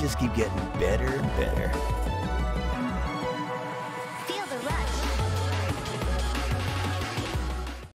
just keep getting better and better.